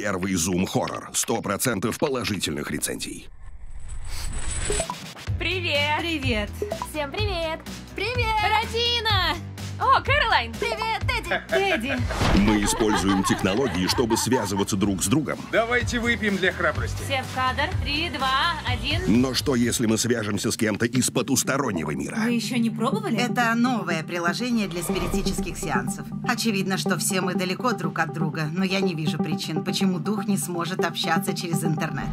Первый зум-хоррор. 100% положительных рецензий. Привет! Привет! Всем привет! Привет! Родина! О, Кэролайн! Привет, Тедди! Тедди! Мы используем технологии, чтобы связываться друг с другом. Давайте выпьем для храбрости. Все в кадр. 3, 2, 1. Но что, если мы свяжемся с кем-то из потустороннего мира? Вы еще не пробовали? Это новое приложение для спиритических сеансов. Очевидно, что все мы далеко друг от друга, но я не вижу причин, почему дух не сможет общаться через интернет.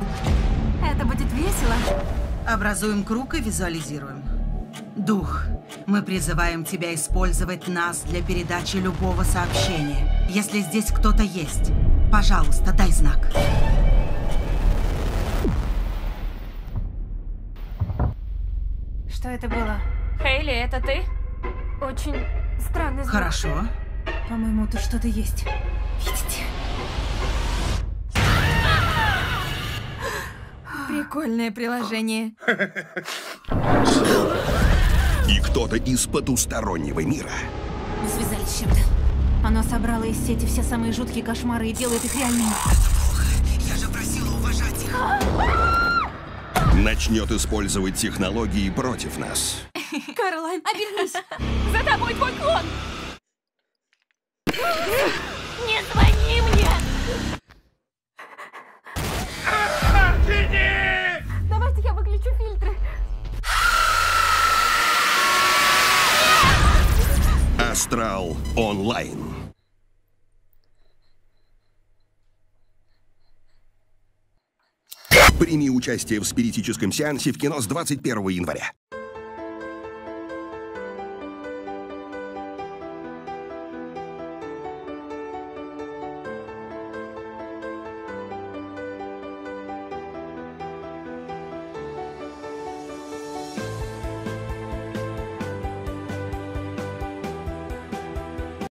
Это будет весело. Образуем круг и визуализируем. Дух, мы призываем тебя использовать нас для передачи любого сообщения. Если здесь кто-то есть, пожалуйста, дай знак. Что это было? Хейли, это ты? Очень странный звук. Хорошо. По-моему, тут что-то есть. Видите? Прикольное приложение. И кто-то из потустороннего мира. Мы связались с чем-то. Оно собрало из сети все самые жуткие кошмары и делает их реальными. Это плохо. Я же просила уважать их. Начнет использовать технологии против нас. Кэролайн, обернись. За тобой твой клон. Не звони мне. Давайте я выключу фильтры. Астрал онлайн. Прими участие в спиритическом сеансе в кино с 21 января.